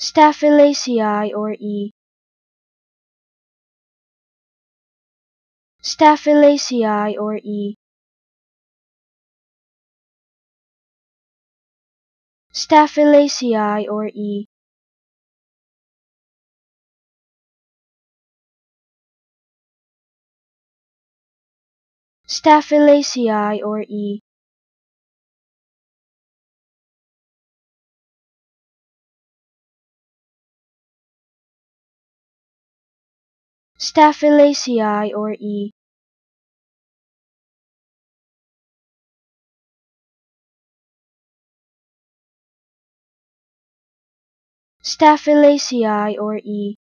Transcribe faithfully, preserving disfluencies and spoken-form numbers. Staphylaceae or E. Staphylaceae or E. Staphylaceae or E. Staphylaceae or E. Staphylaceae or E. Staphylaceae or E.